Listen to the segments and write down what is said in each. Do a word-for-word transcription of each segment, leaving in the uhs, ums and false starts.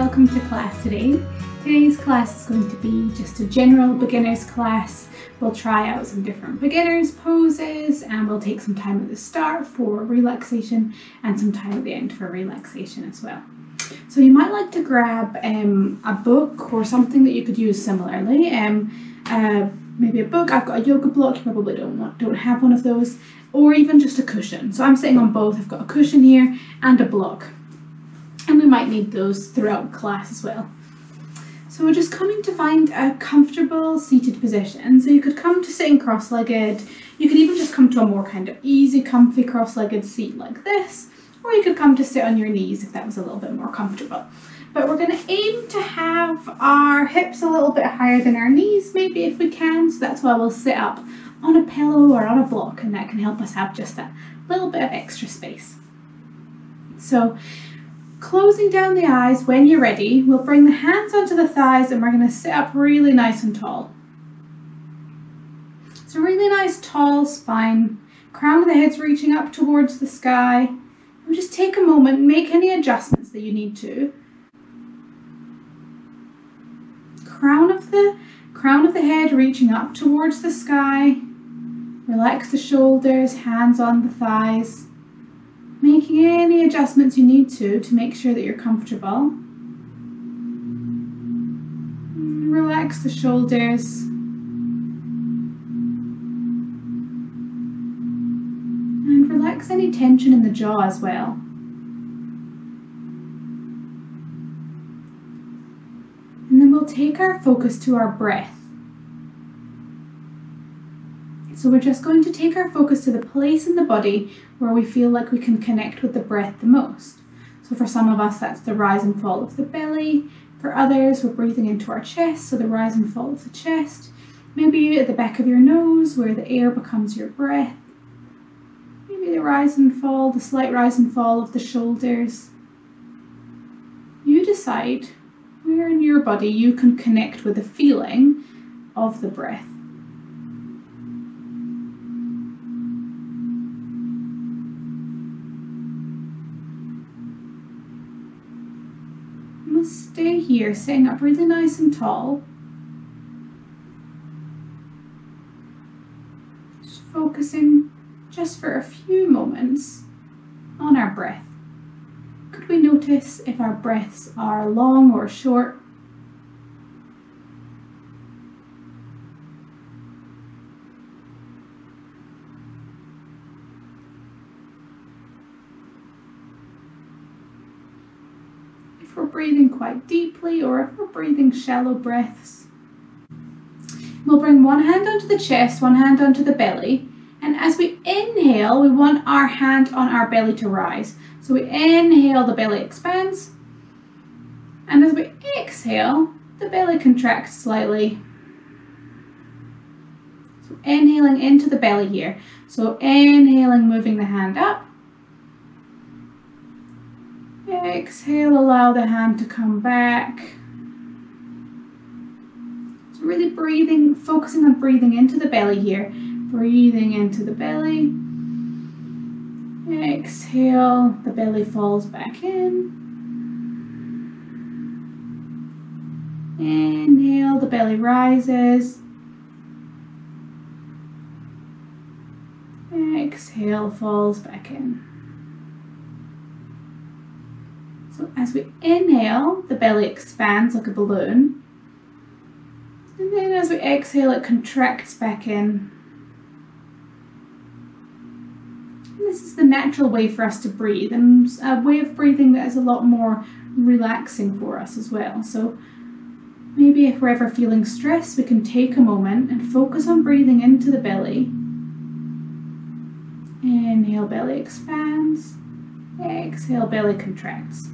welcome to class today. Today's class is going to be just a general beginners class. We'll try out some different beginners poses and we'll take some time at the start for relaxation and some time at the end for relaxation as well. So you might like to grab um, a book or something that you could use similarly. Um, uh, maybe a book. I've got a yoga block. You probably don't want, don't have one of those, or even just a cushion. So I'm sitting on both. I've got a cushion here and a block, and we might need those throughout class as well. So we're just coming to find a comfortable seated position. So you could come to sitting cross-legged. You could even just come to a more kind of easy, comfy cross-legged seat like this, or you could come to sit on your knees if that was a little bit more comfortable. But we're going to aim to have our hips a little bit higher than our knees, maybe, if we can. So that's why we'll sit up on a pillow or on a block, and that can help us have just that little bit of extra space. So closing down the eyes, when you're ready, we'll bring the hands onto the thighs and we're going to sit up really nice and tall. It's a really nice tall spine, crown of the head's reaching up towards the sky. And just take a moment, make any adjustments that you need to. Crown of the crown of the head reaching up towards the sky. Relax the shoulders, hands on the thighs. Making any adjustments you need to to make sure that you're comfortable. Relax the shoulders. And relax any tension in the jaw as well. And then we'll take our focus to our breath. So we're just going to take our focus to the place in the body where we feel like we can connect with the breath the most. So for some of us, that's the rise and fall of the belly. For others, we're breathing into our chest, so the rise and fall of the chest. Maybe at the back of your nose where the air becomes your breath. Maybe the rise and fall, the slight rise and fall of the shoulders. You decide where in your body you can connect with the feeling of the breath. And we'll stay here, sitting up really nice and tall. Just focusing just for a few moments on our breath. Could we notice if our breaths are long or short? If we're breathing quite deeply or if we're breathing shallow breaths. We'll bring one hand onto the chest, one hand onto the belly. And as we inhale, we want our hand on our belly to rise. So we inhale, the belly expands. And as we exhale, the belly contracts slightly. So inhaling into the belly here. So inhaling, moving the hand up. Exhale, allow the hand to come back. So really breathing, focusing on breathing into the belly here. Breathing into the belly. Exhale, the belly falls back in. Inhale, the belly rises. Exhale, falls back in. So as we inhale, the belly expands like a balloon. And then as we exhale, it contracts back in. This is the natural way for us to breathe, and a way of breathing that is a lot more relaxing for us as well. So maybe if we're ever feeling stressed, we can take a moment and focus on breathing into the belly. Inhale, belly expands. Exhale, belly contracts.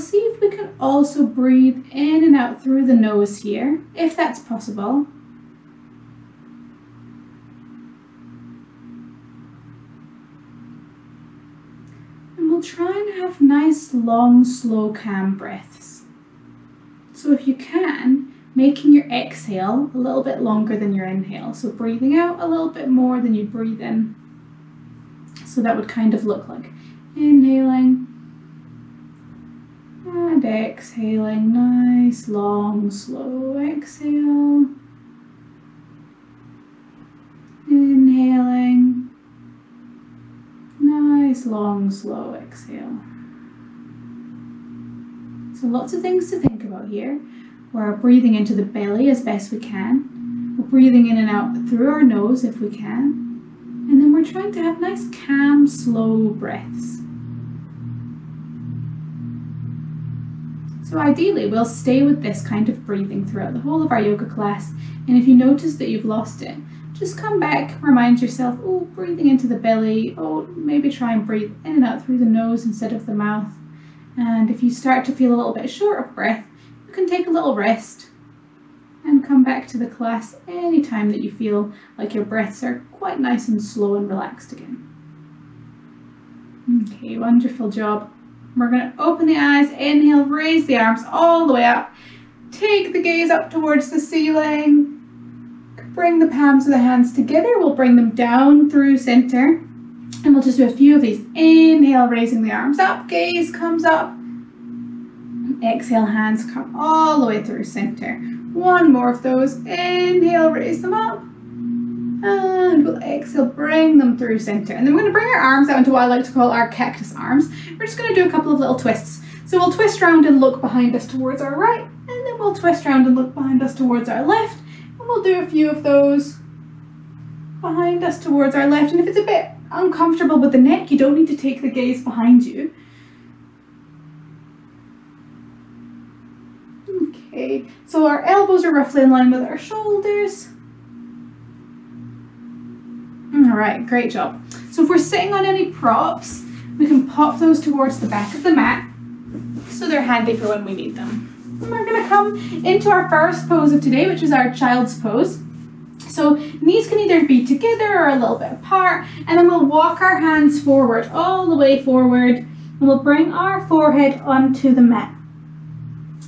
See if we can also breathe in and out through the nose here, if that's possible. And we'll try and have nice, long, slow, calm breaths. So if you can, making your exhale a little bit longer than your inhale. So breathing out a little bit more than you breathe in. So that would kind of look like inhaling and exhaling, nice, long, slow exhale. Inhaling, nice, long, slow exhale. So lots of things to think about here. We're breathing into the belly as best we can. We're breathing in and out through our nose if we can. And then we're trying to have nice, calm, slow breaths. So ideally, we'll stay with this kind of breathing throughout the whole of our yoga class. And if you notice that you've lost it, just come back, remind yourself, oh, breathing into the belly, oh, maybe try and breathe in and out through the nose instead of the mouth. And if you start to feel a little bit short of breath, you can take a little rest and come back to the class anytime that you feel like your breaths are quite nice and slow and relaxed again. Okay, wonderful job. We're going to open the eyes, inhale, raise the arms all the way up. Take the gaze up towards the ceiling. Bring the palms of the hands together. We'll bring them down through center. And we'll just do a few of these. Inhale, raising the arms up. Gaze comes up. Exhale, hands come all the way through center. One more of those. Inhale, raise them up. And we'll exhale, bring them through center. And then we're going to bring our arms out into what I like to call our cactus arms. We're just going to do a couple of little twists. So we'll twist around and look behind us towards our right. And then we'll twist around and look behind us towards our left. And we'll do a few of those behind us towards our left. And if it's a bit uncomfortable with the neck, you don't need to take the gaze behind you. Okay, so our elbows are roughly in line with our shoulders. All right, great job. So if we're sitting on any props, we can pop those towards the back of the mat so they're handy for when we need them. And we're going to come into our first pose of today, which is our child's pose. So knees can either be together or a little bit apart, and then we'll walk our hands forward, all the way forward, and we'll bring our forehead onto the mat.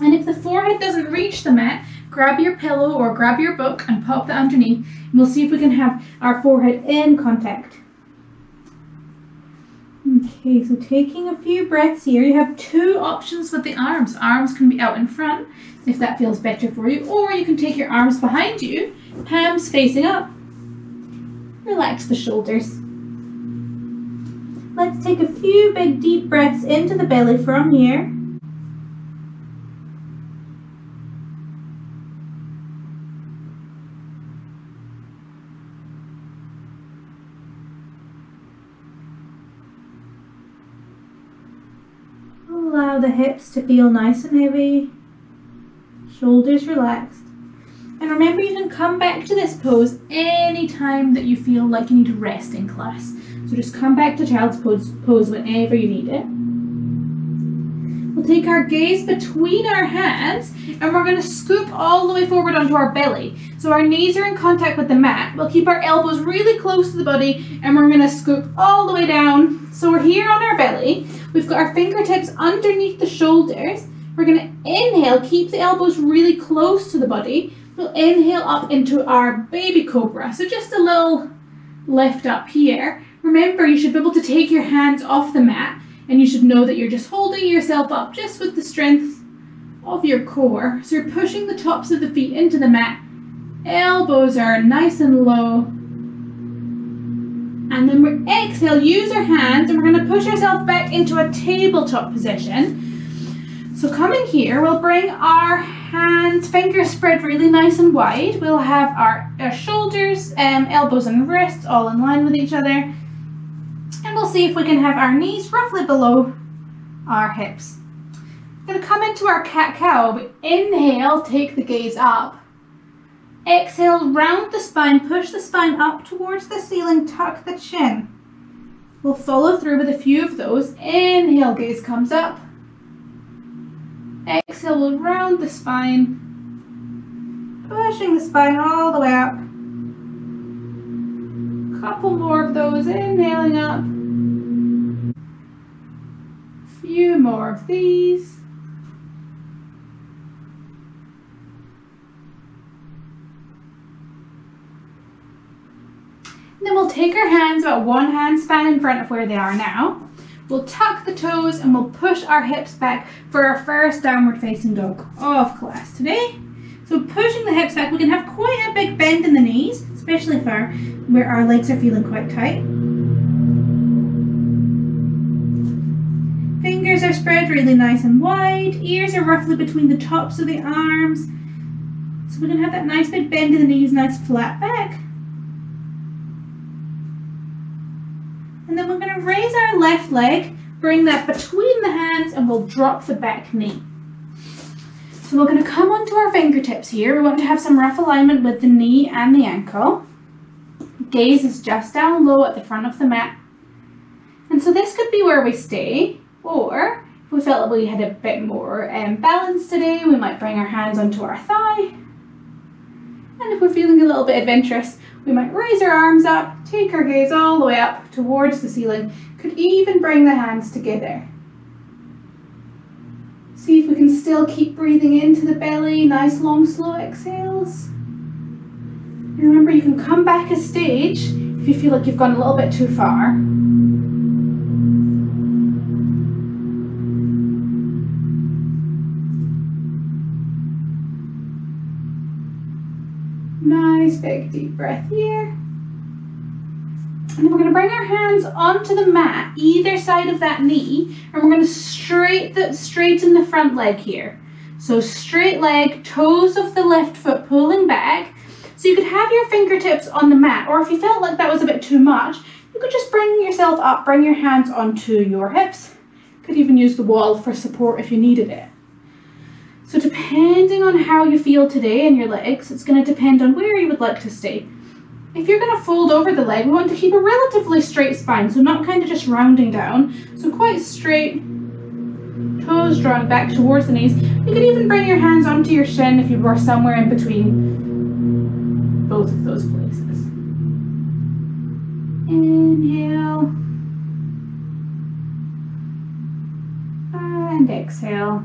And if the forehead doesn't reach the mat, grab your pillow or grab your book and pop that underneath, and we'll see if we can have our forehead in contact. Okay, so taking a few breaths here, you have two options with the arms. Arms can be out in front, if that feels better for you, or you can take your arms behind you, palms facing up. Relax the shoulders. Let's take a few big deep breaths into the belly from here. Allow the hips to feel nice and heavy, shoulders relaxed. And remember, you can come back to this pose any time that you feel like you need to rest in class. So just come back to child's pose, pose whenever you need it. We'll take our gaze between our hands and we're going to scoop all the way forward onto our belly. So our knees are in contact with the mat. We'll keep our elbows really close to the body and we're going to scoop all the way down. So we're here on our belly. We've got our fingertips underneath the shoulders. We're going to inhale, keep the elbows really close to the body. We'll inhale up into our baby cobra. So just a little lift up here. Remember, you should be able to take your hands off the mat and you should know that you're just holding yourself up just with the strength of your core. So you're pushing the tops of the feet into the mat. Elbows are nice and low. And then we exhale, use our hands, and we're going to push ourselves back into a tabletop position. So coming here, we'll bring our hands, fingers spread really nice and wide. We'll have our, our shoulders, um, elbows and wrists all in line with each other. And we'll see if we can have our knees roughly below our hips. We're going to come into our cat-cow. We inhale, take the gaze up. Exhale, round the spine, push the spine up towards the ceiling, tuck the chin. We'll follow through with a few of those. Inhale, gaze comes up. Exhale, we'll round the spine, pushing the spine all the way up. Couple more of those, inhaling up. A few more of these. And then we'll take our hands about one hand span in front of where they are now. We'll tuck the toes and we'll push our hips back for our first downward facing dog of class today. So pushing the hips back, we can have quite a big bend in the knees, especially if our, where our legs are feeling quite tight. Fingers are spread really nice and wide. Ears are roughly between the tops of the arms. So we're gonna have that nice big bend in the knees, nice flat back. And then we're gonna raise our left leg, bring that between the hands, and we'll drop the back knee. So we're gonna come onto our fingertips here. We want to have some rough alignment with the knee and the ankle. Gaze is just down low at the front of the mat. And so this could be where we stay, or if we felt like we had a bit more um, balance today, we might bring our hands onto our thigh. And if we're feeling a little bit adventurous, we might raise our arms up, take our gaze all the way up towards the ceiling, could even bring the hands together. See if we can still keep breathing into the belly, nice long slow exhales. And remember, you can come back a stage if you feel like you've gone a little bit too far. Nice big deep breath here. And we're going to bring our hands onto the mat, either side of that knee, and we're going to straight the, straighten the front leg here. So straight leg, toes of the left foot pulling back. So you could have your fingertips on the mat, or if you felt like that was a bit too much, you could just bring yourself up, bring your hands onto your hips. Could even use the wall for support if you needed it. So depending on how you feel today in your legs, it's going to depend on where you would like to stay. If you're going to fold over the leg, we want to keep a relatively straight spine, so not kind of just rounding down, so quite straight, toes drawn back towards the knees. You could even bring your hands onto your shin if you were somewhere in between both of those places. Inhale, and exhale.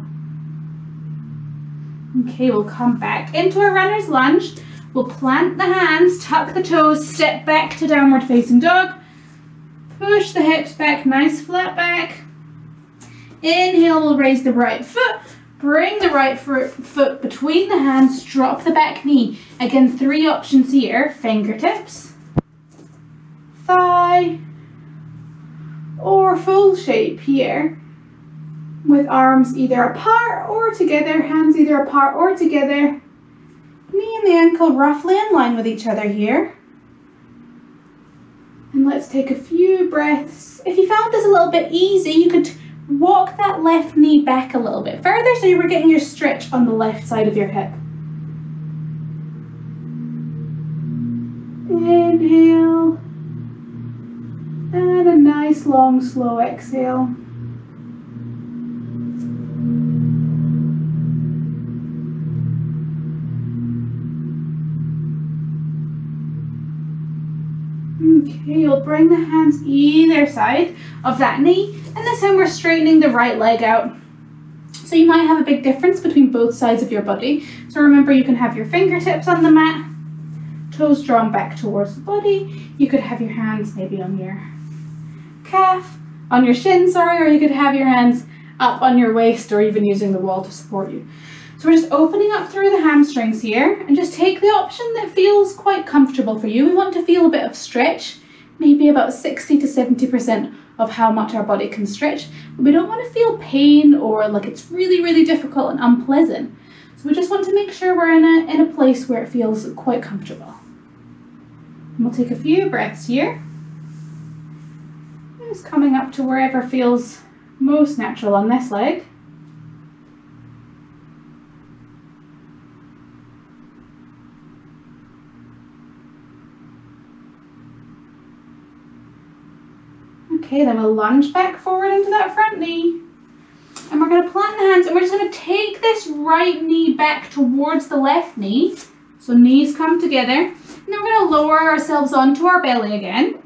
Okay, we'll come back into a runner's lunge. We'll plant the hands, tuck the toes, step back to downward facing dog. Push the hips back, nice flat back. Inhale, we'll raise the right foot. Bring the right foot between the hands, drop the back knee. Again, three options here, fingertips, thigh, or full shape here. With arms either apart or together, hands either apart or together. Knee and the ankle roughly in line with each other here. And let's take a few breaths. If you found this a little bit easy, you could walk that left knee back a little bit further so you were getting your stretch on the left side of your hip. Inhale. And a nice long slow exhale. Okay, you'll bring the hands either side of that knee, and this time we're straightening the right leg out. So you might have a big difference between both sides of your body. So remember, you can have your fingertips on the mat, toes drawn back towards the body. You could have your hands maybe on your calf, on your shin, sorry, or you could have your hands up on your waist or even using the wall to support you. So we're just opening up through the hamstrings here and just take the option that feels quite comfortable for you. We want to feel a bit of stretch, maybe about sixty to seventy percent of how much our body can stretch. But we don't want to feel pain or like it's really, really difficult and unpleasant. So we just want to make sure we're in a, in a place where it feels quite comfortable. And we'll take a few breaths here. Just coming up to wherever feels most natural on this leg. Okay, then we'll lunge back forward into that front knee. And we're going to plant the hands and we're just going to take this right knee back towards the left knee. So knees come together. And then we're going to lower ourselves onto our belly again.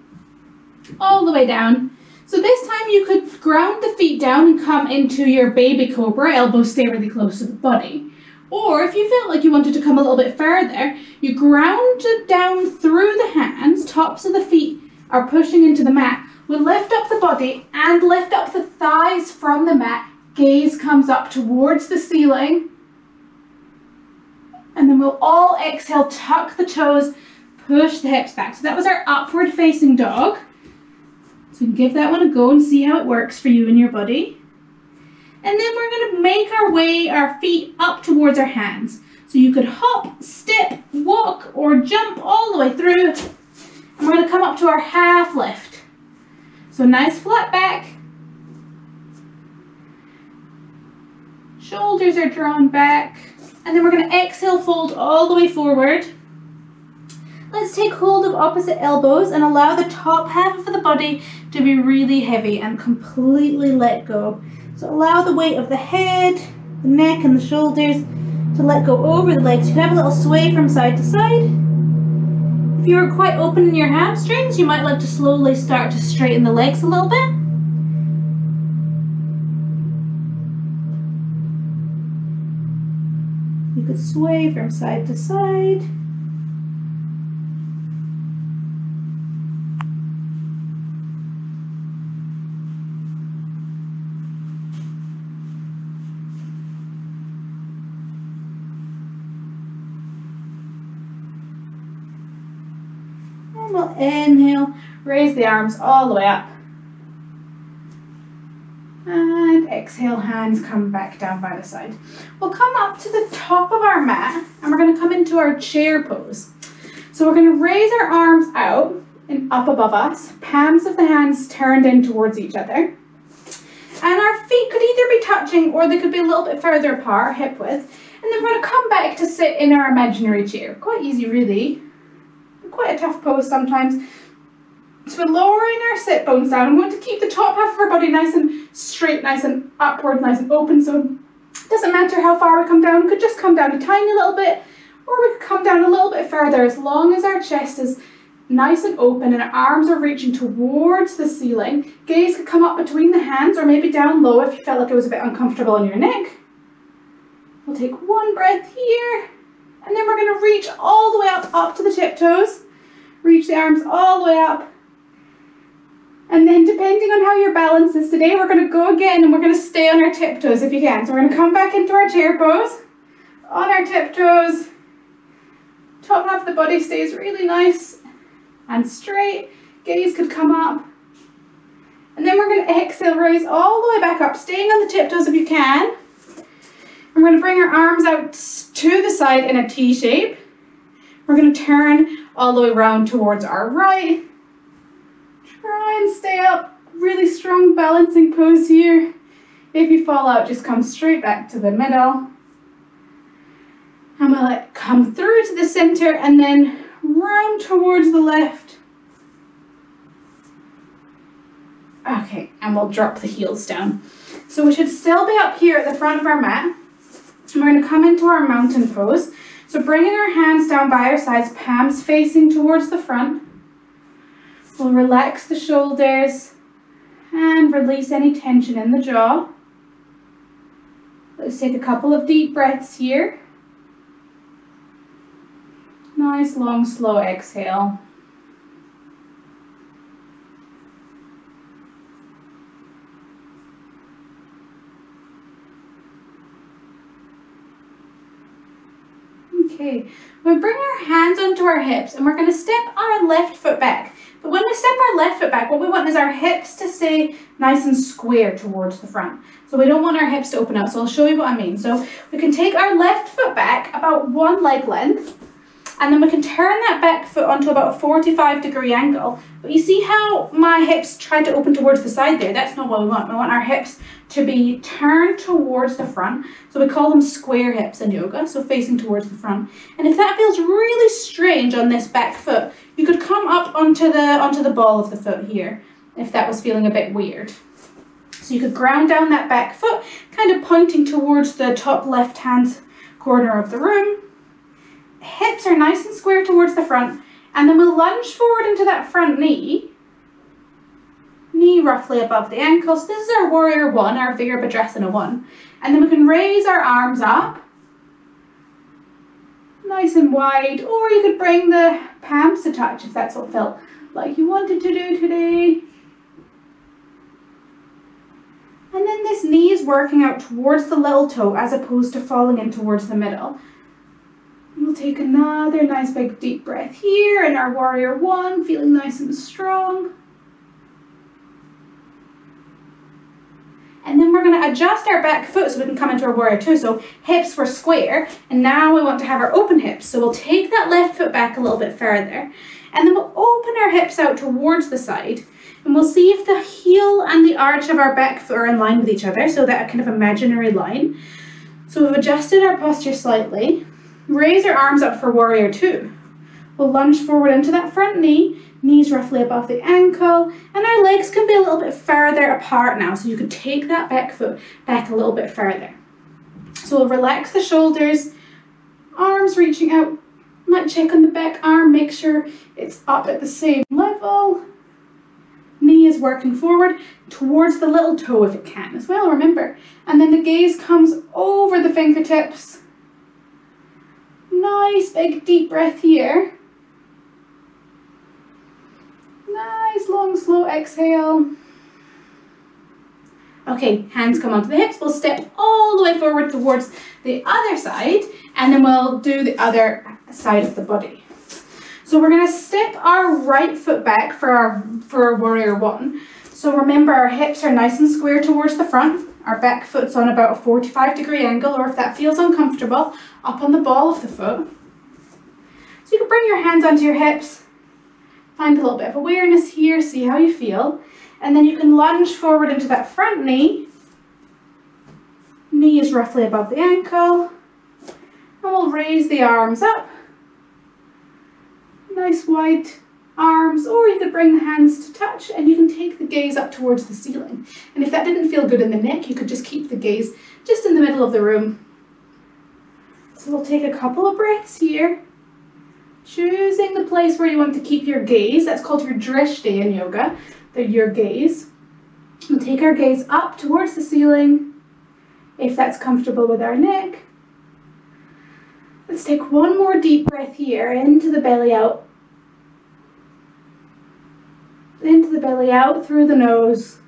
All the way down. So this time you could ground the feet down and come into your baby cobra. Elbows stay really close to the body. Or if you felt like you wanted to come a little bit further, you ground it down through the hands, tops of the feet are pushing into the mat. We lift up the body and lift up the thighs from the mat. Gaze comes up towards the ceiling. And then we'll all exhale, tuck the toes, push the hips back. So that was our upward facing dog. So you can give that one a go and see how it works for you and your body. And then we're going to make our way, our feet up towards our hands. So you could hop, step, walk, or jump all the way through. And we're going to come up to our half lift. So nice flat back. Shoulders are drawn back. And then we're going to exhale, fold all the way forward. Let's take hold of opposite elbows and allow the top half of the body to be really heavy and completely let go. So allow the weight of the head, the neck and the shoulders to let go over the legs. You can have a little sway from side to side. If you are quite open in your hamstrings, you might like to slowly start to straighten the legs a little bit. You could sway from side to side. And we'll inhale, raise the arms all the way up. And exhale, hands come back down by the side. We'll come up to the top of our mat and we're going to come into our chair pose. So we're going to raise our arms out and up above us, palms of the hands turned in towards each other. And our feet could either be touching or they could be a little bit further apart, hip width. And then we're going to come back to sit in our imaginary chair. Quite easy really, but quite a tough pose sometimes. So we're lowering our sit bones down. We want to keep the top half of our body nice and straight, nice and upward, nice and open. So it doesn't matter how far we come down. We could just come down a tiny little bit, or we could come down a little bit further, as long as our chest is nice and open and our arms are reaching towards the ceiling. Gaze could come up between the hands or maybe down low if you felt like it was a bit uncomfortable on your neck. We'll take one breath here, and then we're going to reach all the way up, up to the tiptoes. Reach the arms all the way up. And then depending on how your balance is today, we're going to go again and we're going to stay on our tiptoes if you can. So we're going to come back into our chair pose, on our tiptoes. Top half of the body stays really nice and straight. Gaze could come up. And then we're going to exhale, raise all the way back up, staying on the tiptoes if you can. And we're going to bring our arms out to the side in a T shape. We're going to turn all the way around towards our right. Try and stay up, really strong balancing pose here. If you fall out, just come straight back to the middle. And we'll let it come through to the center and then round towards the left. Okay, and we'll drop the heels down. So we should still be up here at the front of our mat. And we're going to come into our mountain pose. So bringing our hands down by our sides, palms facing towards the front. We'll relax the shoulders and release any tension in the jaw. Let's take a couple of deep breaths here. Nice long slow exhale. Okay, we'll bring our hands onto our hips and we're going to step our left foot back. But when we step our left foot back, what we want is our hips to stay nice and square towards the front. So we don't want our hips to open up. So I'll show you what I mean. So we can take our left foot back about one leg length, and then we can turn that back foot onto about a forty-five degree angle. But you see how my hips tried to open towards the side there? That's not what we want. We want our hips to be turned towards the front. So we call them square hips in yoga, so facing towards the front. And if that feels really strange on this back foot, you could come up onto the, onto the ball of the foot here, if that was feeling a bit weird. So you could ground down that back foot, kind of pointing towards the top left-hand corner of the room. Hips are nice and square towards the front, and then we'll lunge forward into that front knee. Knee roughly above the ankles. This is our warrior one, our Virabhadrasana one. And then we can raise our arms up. nice and wide, or you could bring the pams a touch if that's what felt like you wanted to do today. And then this knee is working out towards the little toe as opposed to falling in towards the middle. We'll take another nice big deep breath here in our warrior one, feeling nice and strong. And then we're going to adjust our back foot so we can come into our warrior two. So hips were square, and now we want to have our open hips. So we'll take that left foot back a little bit further, and then we'll open our hips out towards the side, and we'll see if the heel and the arch of our back foot are in line with each other, so that kind of imaginary line. So we've adjusted our posture slightly. Raise our arms up for warrior two. We'll lunge forward into that front knee, knees roughly above the ankle, and our legs can be a little bit further apart now, so you can take that back foot back a little bit further. So we'll relax the shoulders, arms reaching out. Might check on the back arm, make sure it's up at the same level. Knee is working forward towards the little toe if it can as well, remember. And then the gaze comes over the fingertips. Nice big deep breath here. Nice long slow exhale. Okay, hands come onto the hips. We'll step all the way forward towards the other side, and then we'll do the other side of the body. So we're going to step our right foot back for our, for our warrior one. So remember, our hips are nice and square towards the front. Our back foot's on about a forty-five degree angle, or if that feels uncomfortable, up on the ball of the foot. So you can bring your hands onto your hips, find a little bit of awareness here, see how you feel, and then you can lunge forward into that front knee. Knee is roughly above the ankle, and we'll raise the arms up. Nice wide arms, or you could bring the hands to touch, and you can take the gaze up towards the ceiling. And if that didn't feel good in the neck, you could just keep the gaze just in the middle of the room. So we'll take a couple of breaths here, choosing the place where you want to keep your gaze. That's called your drishti in yoga, the your gaze. We'll take our gaze up towards the ceiling, if that's comfortable with our neck. Let's take one more deep breath here, into the belly out. Into the belly, out through the nose.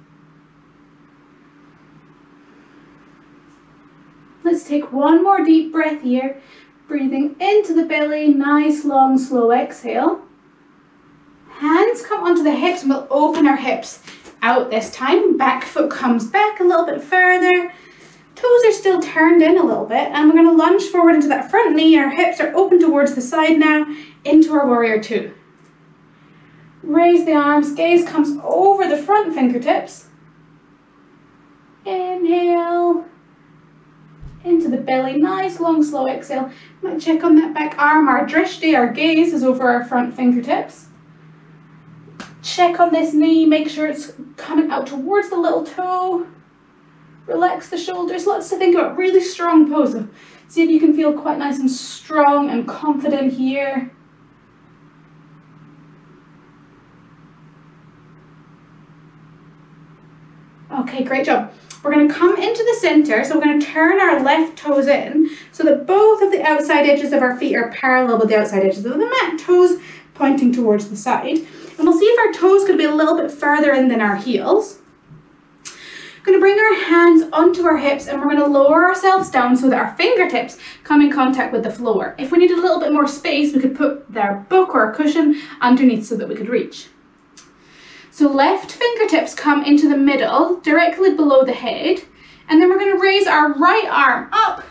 Let's take one more deep breath here, breathing into the belly, nice long slow exhale. Hands come onto the hips, and we'll open our hips out this time. Back foot comes back a little bit further, toes are still turned in a little bit, and we're going to lunge forward into that front knee. Our hips are open towards the side now, into our warrior two. Raise the arms, gaze comes over the front fingertips. Inhale, into the belly, nice long slow exhale. Might check on that back arm, our drishti, our gaze is over our front fingertips. Check on this knee, make sure it's coming out towards the little toe. Relax the shoulders, lots to think about, really strong pose. See if you can feel quite nice and strong and confident here. Okay, great job. We're going to come into the center, so we're going to turn our left toes in so that both of the outside edges of our feet are parallel with the outside edges of the mat, toes pointing towards the side. And we'll see if our toes could be a little bit further in than our heels. We're going to bring our hands onto our hips, and we're going to lower ourselves down so that our fingertips come in contact with the floor. If we need a little bit more space, we could put our book or a cushion underneath so that we could reach. So left fingertips come into the middle, directly below the head, and then we're going to raise our right arm up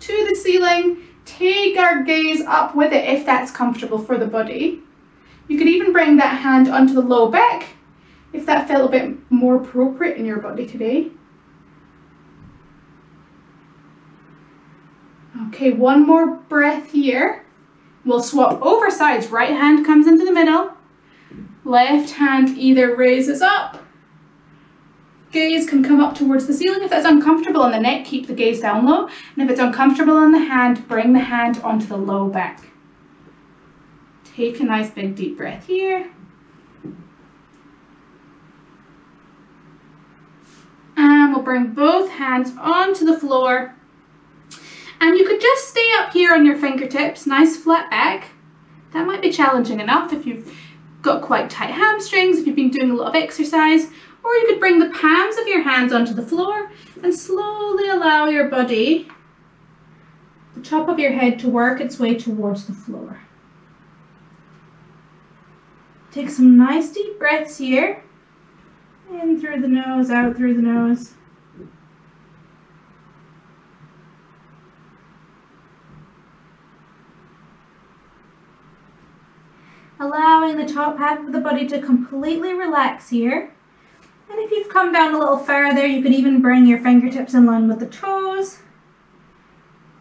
to the ceiling, take our gaze up with it if that's comfortable for the body. You could even bring that hand onto the low back if that felt a bit more appropriate in your body today. Okay, one more breath here. We'll swap over sides, right hand comes into the middle. Left hand either raises up, gaze can come up towards the ceiling. If that's uncomfortable on the neck, keep the gaze down low. And if it's uncomfortable on the hand, bring the hand onto the low back. Take a nice big deep breath here. And we'll bring both hands onto the floor. And you could just stay up here on your fingertips, nice flat back. That might be challenging enough if you've got quite tight hamstrings, if you've been doing a lot of exercise, or you could bring the palms of your hands onto the floor and slowly allow your body, the top of your head, to work its way towards the floor. Take some nice deep breaths here. In through the nose, out through the nose. Allowing the top half of the body to completely relax here. And if you've come down a little further, you could even bring your fingertips in line with the toes.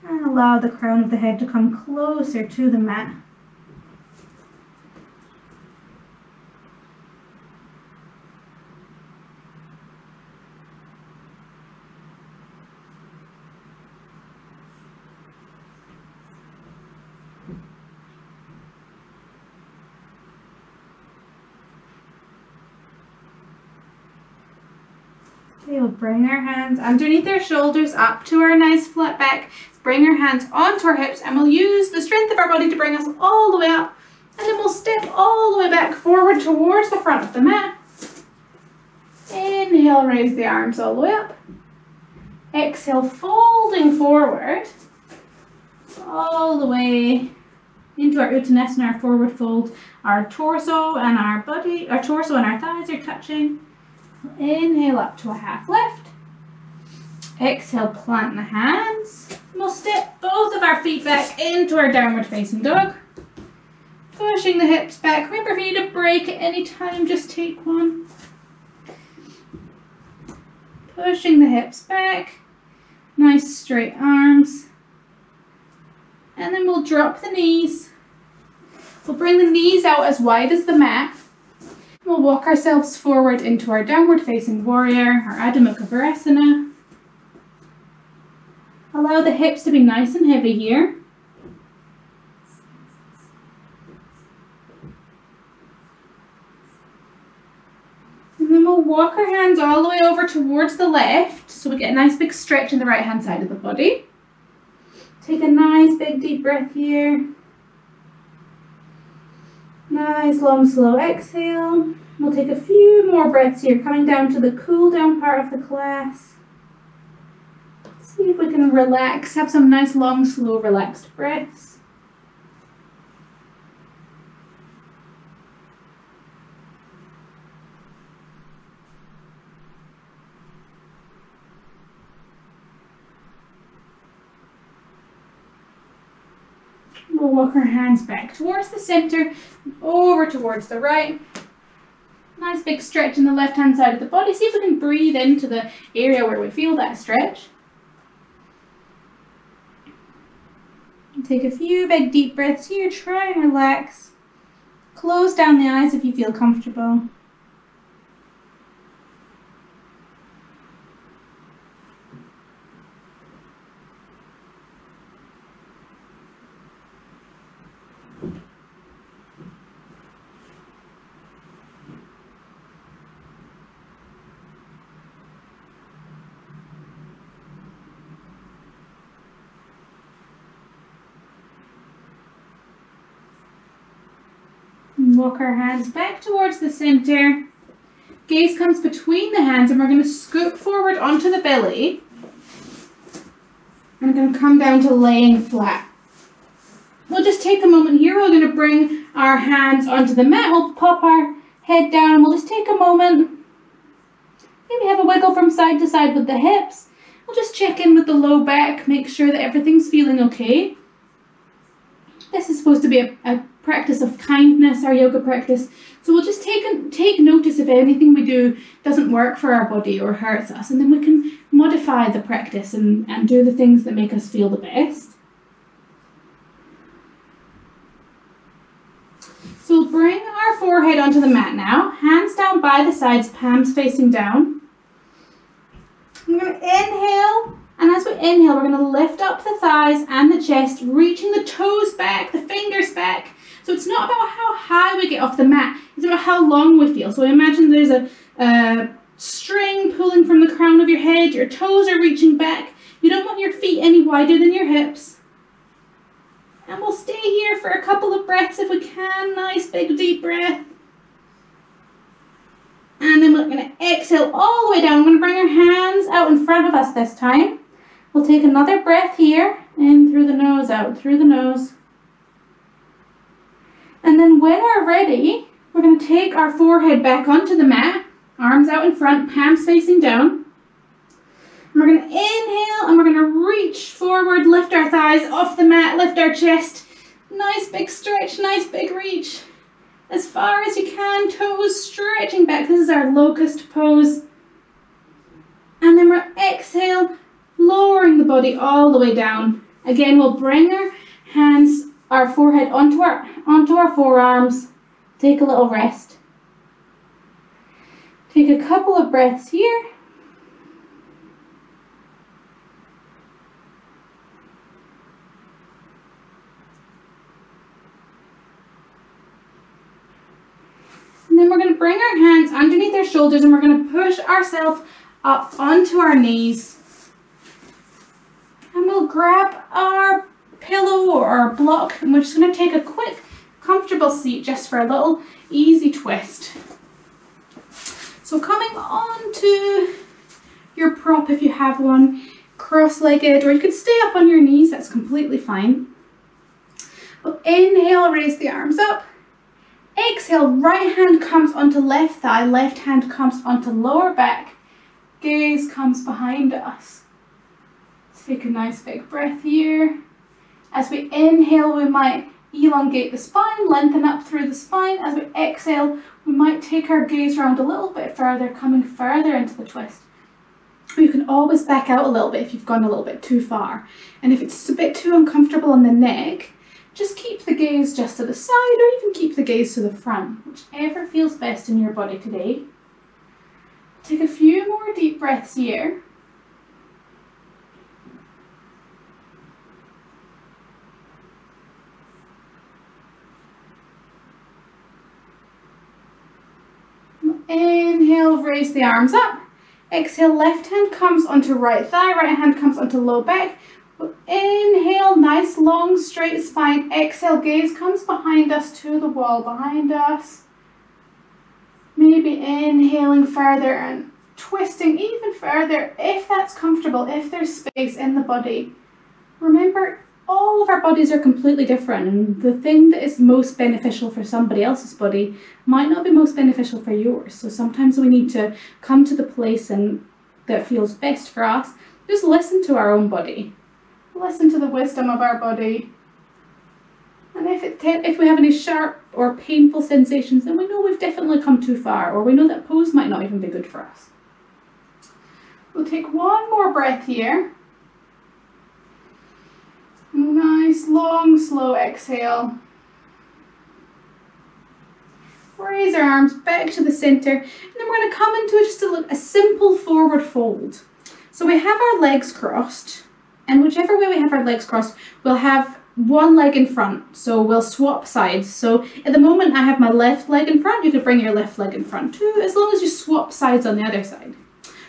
And allow the crown of the head to come closer to the mat. We'll bring our hands underneath our shoulders up to our nice flat back, bring our hands onto our hips, and we'll use the strength of our body to bring us all the way up, and then we'll step all the way back forward towards the front of the mat. Inhale, raise the arms all the way up. Exhale, folding forward all the way into our Uttanasana, our forward fold. Our torso and our body, our torso and our thighs are touching. Inhale up to a half lift. Exhale, plant the hands. We'll step both of our feet back into our downward facing dog. Pushing the hips back. Remember, if you need a break at any time, just take one. Pushing the hips back. Nice straight arms. And then we'll drop the knees. We'll bring the knees out as wide as the mat. We'll walk ourselves forward into our downward facing warrior, our Adho Mukha Virasana. Allow the hips to be nice and heavy here. And then we'll walk our hands all the way over towards the left, so we get a nice big stretch in the right hand side of the body. Take a nice big deep breath here. Nice long slow exhale. We'll take a few more breaths here, coming down to the cool down part of the class. See if we can relax, have some nice long slow relaxed breaths. We'll walk our hands back towards the center, over towards the right. Nice big stretch in the left hand side of the body. See if we can breathe into the area where we feel that stretch. And take a few big deep breaths here. Try and relax. Close down the eyes if you feel comfortable. Walk our hands back towards the center. Gaze comes between the hands, and we're going to scoop forward onto the belly. I'm going to come down to laying flat. We'll just take a moment here. We're going to bring our hands onto the mat. We'll pop our head down, and we'll just take a moment. Maybe have a wiggle from side to side with the hips. We'll just check in with the low back, make sure that everything's feeling okay. This is supposed to be a, a practice of kindness, our yoga practice. So we'll just take a, take notice if anything we do doesn't work for our body or hurts us, and then we can modify the practice and, and do the things that make us feel the best. So we'll bring our forehead onto the mat now, hands down by the sides, palms facing down. I'm going to inhale. And as we inhale, we're going to lift up the thighs and the chest, reaching the toes back, the fingers back. So it's not about how high we get off the mat, it's about how long we feel. So imagine there's a, a string pulling from the crown of your head, your toes are reaching back, You don't want your feet any wider than your hips. And we'll stay here for a couple of breaths if we can. Nice big deep breath. And then we're going to exhale all the way down. We're going to bring our hands out in front of us this time. We'll take another breath here. In through the nose, out through the nose. And then when we're ready, we're going to take our forehead back onto the mat. Arms out in front, palms facing down. And we're going to inhale and we're going to reach forward, lift our thighs off the mat, lift our chest. Nice big stretch, nice big reach. As far as you can, toes stretching back. This is our locust pose. And then we're exhale, lowering the body all the way down. Again, we'll bring our hands, our forehead onto our, onto our forearms. Take a little rest. Take a couple of breaths here. And then we're going to bring our hands underneath our shoulders and we're going to push ourselves up onto our knees. And we'll grab our pillow or our block and we're just going to take a quick comfortable seat just for a little easy twist. So coming on to your prop if you have one, cross-legged, or you could stay up on your knees, that's completely fine. But inhale, raise the arms up. Exhale, right hand comes onto left thigh, left hand comes onto lower back, gaze comes behind us. Take a nice big breath here. As we inhale, we might elongate the spine, lengthen up through the spine. As we exhale, we might take our gaze around a little bit further, coming further into the twist. You can always back out a little bit if you've gone a little bit too far. And if it's a bit too uncomfortable on the neck, just keep the gaze just to the side, or even keep the gaze to the front, whichever feels best in your body today. Take a few more deep breaths here. Inhale, raise the arms up. Exhale, left hand comes onto right thigh, right hand comes onto low back. We'll inhale, nice long straight spine. Exhale, gaze comes behind us to the wall behind us. Maybe inhaling further and twisting even further if that's comfortable, if there's space in the body. Remember, all of our bodies are completely different, and the thing that is most beneficial for somebody else's body might not be most beneficial for yours. So sometimes we need to come to the place and that feels best for us. Just listen to our own body. Listen to the wisdom of our body. And if, it if we have any sharp or painful sensations, then we know we've definitely come too far, or we know that pose might not even be good for us. We'll take one more breath here. Nice, long, slow exhale. Raise our arms back to the center, and then we're going to come into just a, a simple forward fold. So we have our legs crossed, and whichever way we have our legs crossed, we'll have one leg in front, so we'll swap sides. So at the moment I have my left leg in front, you could bring your left leg in front too, as long as you swap sides on the other side.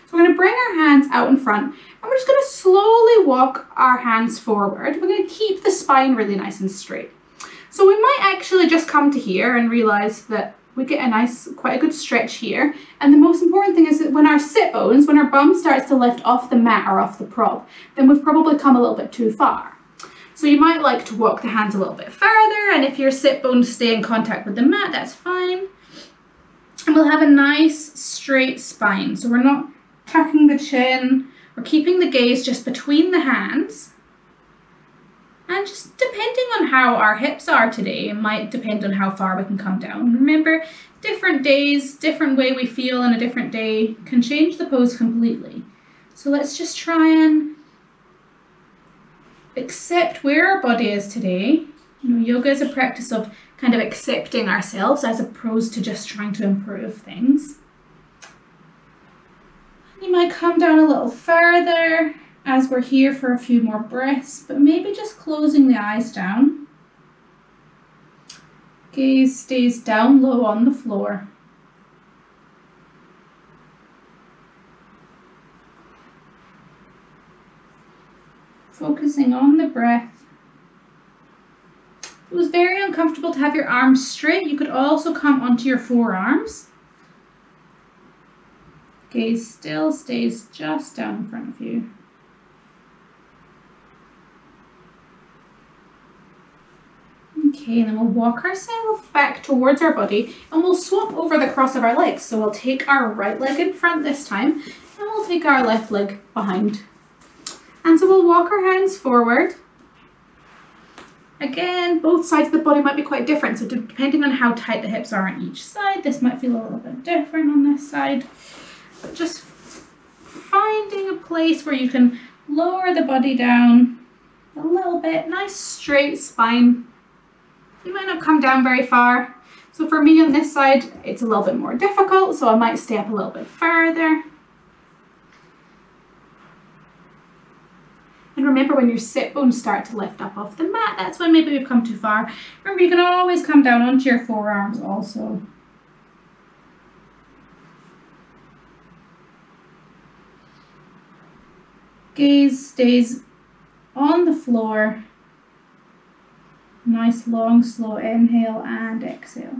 So we're going to bring our hands out in front, and we're just going to slowly walk our hands forward. We're going to keep the spine really nice and straight. So we might actually just come to here and realize that we get a nice, quite a good stretch here. And the most important thing is that when our sit bones, when our bum starts to lift off the mat or off the prop, then we've probably come a little bit too far. So you might like to walk the hands a little bit further, and if your sit bones stay in contact with the mat, that's fine. And we'll have a nice straight spine, so we're not tucking the chin, or keeping the gaze just between the hands. And just depending on how our hips are today, it might depend on how far we can come down. Remember, different days, different way we feel in a different day can change the pose completely. So let's just try and accept where our body is today. You know, yoga is a practice of kind of accepting ourselves as opposed to just trying to improve things. You might come down a little further as we're here for a few more breaths, but maybe just closing the eyes down. Gaze stays down low on the floor. focusing on the breath. It was very uncomfortable to have your arms straight. You could also come onto your forearms. Gaze still stays just down in front of you. Okay, and then we'll walk ourselves back towards our body and we'll swap over the cross of our legs. So we'll take our right leg in front this time and we'll take our left leg behind. And so we'll walk our hands forward. Again, both sides of the body might be quite different, so depending on how tight the hips are on each side, this might feel a little bit different on this side. But just finding a place where you can lower the body down a little bit, nice straight spine. You might not come down very far. So for me on this side, it's a little bit more difficult, so I might stay up a little bit further. And remember, when your sit bones start to lift up off the mat, that's when maybe we've come too far. Remember, you can always come down onto your forearms also. Gaze stays on the floor. Nice long slow inhale and exhale.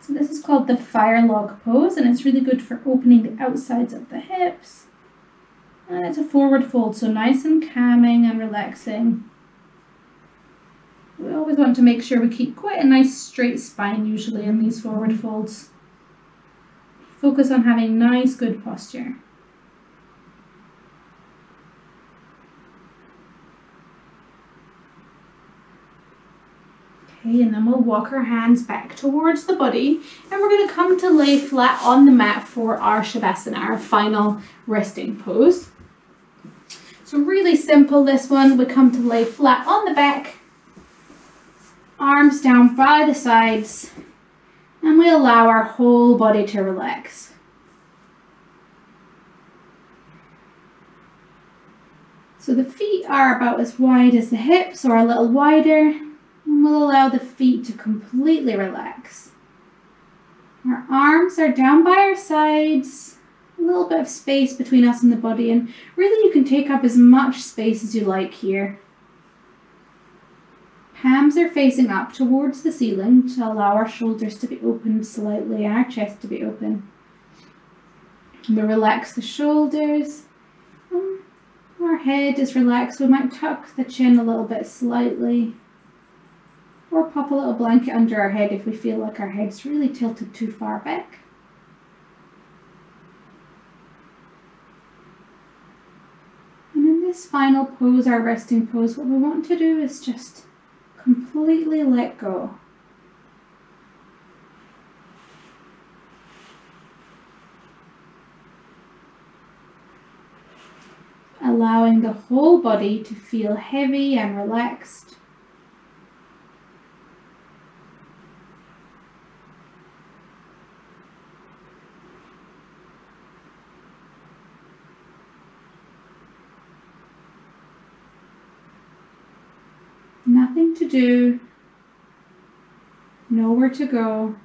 So this is called the fire log pose, and it's really good for opening the outsides of the hips. And it's a forward fold, so nice and calming and relaxing. We always want to make sure we keep quite a nice straight spine usually in these forward folds. Focus on having nice, good posture. Okay, and then we'll walk our hands back towards the body and we're going to come to lay flat on the mat for our Shavasana, our final resting pose. So really simple this one, we come to lay flat on the back, arms down by the sides, and we allow our whole body to relax. So the feet are about as wide as the hips or a little wider. And we'll allow the feet to completely relax. Our arms are down by our sides, a little bit of space between us and the body, and really you can take up as much space as you like here. Palms are facing up towards the ceiling to allow our shoulders to be opened slightly and our chest to be open. And we relax the shoulders. Our head is relaxed. We might tuck the chin a little bit slightly, or pop a little blanket under our head if we feel like our head's really tilted too far back. And in this final pose, our resting pose, what we want to do is just completely let go. Allowing the whole body to feel heavy and relaxed. Nothing to do, nowhere to go,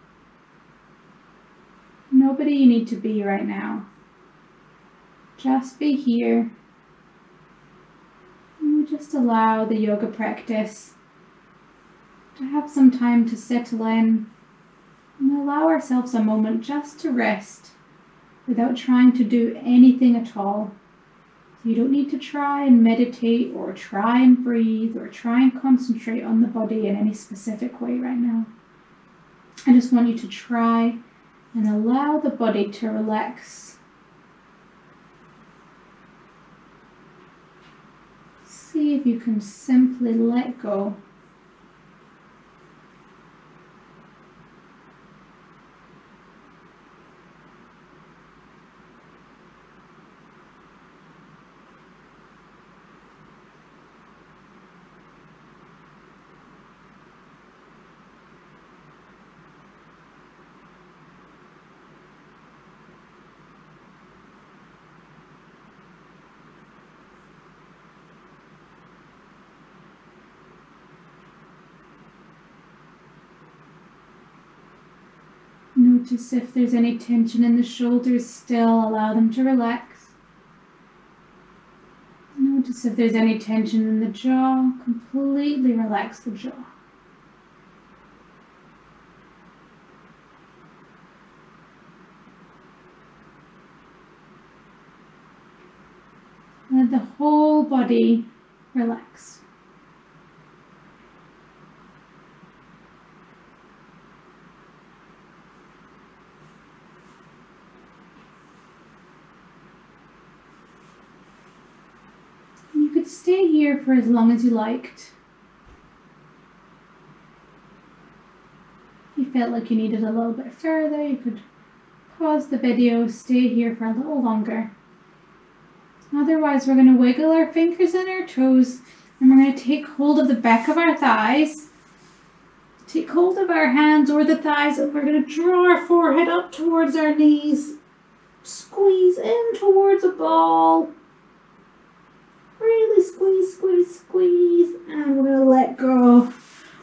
nobody you need to be right now. Just be here. And we just allow the yoga practice to have some time to settle in and allow ourselves a moment just to rest without trying to do anything at all. You don't need to try and meditate or try and breathe or try and concentrate on the body in any specific way right now. I just want you to try and allow the body to relax. See if you can simply let go. Notice if there's any tension in the shoulders still, allow them to relax. So if there's any tension in the jaw, completely relax the jaw. Let the whole body relax. You could stay here for as long as you liked. If you felt like you needed a little bit further, you could pause the video, stay here for a little longer. Otherwise, we're going to wiggle our fingers and our toes, and we're going to take hold of the back of our thighs, take hold of our hands or the thighs, and we're going to draw our forehead up towards our knees, squeeze in towards a ball, really squeeze, squeeze, squeeze, and we're going to let go.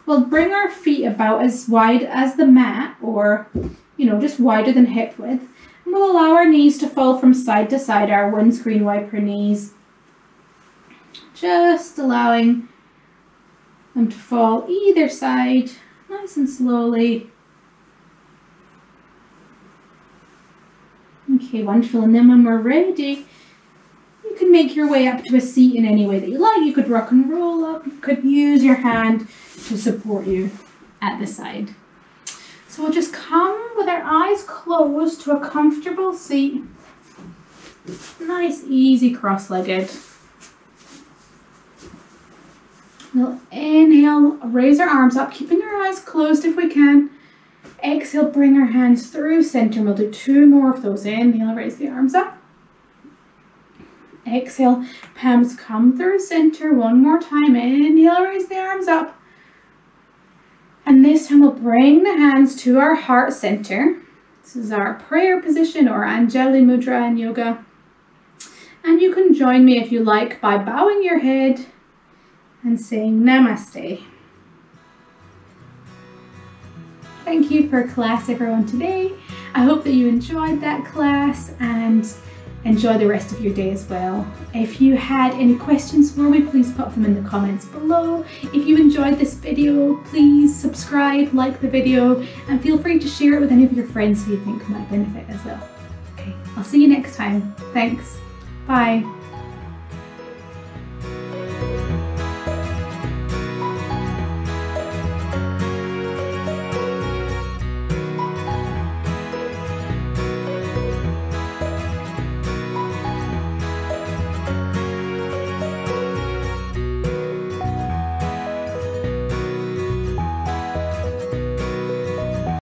We'll bring our feet about as wide as the mat, or, you know, just wider than hip width. We'll allow our knees to fall from side to side, our windscreen wiper knees. Just allowing them to fall either side, nice and slowly. Okay, wonderful. And then when we're ready, you can make your way up to a seat in any way that you like. You could rock and roll up. You could use your hand to support you at the side. So we'll just come with our eyes closed to a comfortable seat. Nice, easy, cross-legged. We'll inhale, raise our arms up, keeping our eyes closed if we can. Exhale, bring our hands through center. We'll do two more of those. Inhale, raise the arms up. Exhale, palms come through center. One more time. Inhale, raise the arms up. And this time we'll bring the hands to our heart center. This is our prayer position, or Anjali Mudra in yoga. And you can join me if you like by bowing your head and saying Namaste. Thank you for class, everyone, today. I hope that you enjoyed that class and enjoy the rest of your day as well. If you had any questions for me, please pop them in the comments below. If you enjoyed this video, please subscribe, like the video, and feel free to share it with any of your friends who you think might benefit as well. Okay, I'll see you next time. Thanks. Bye.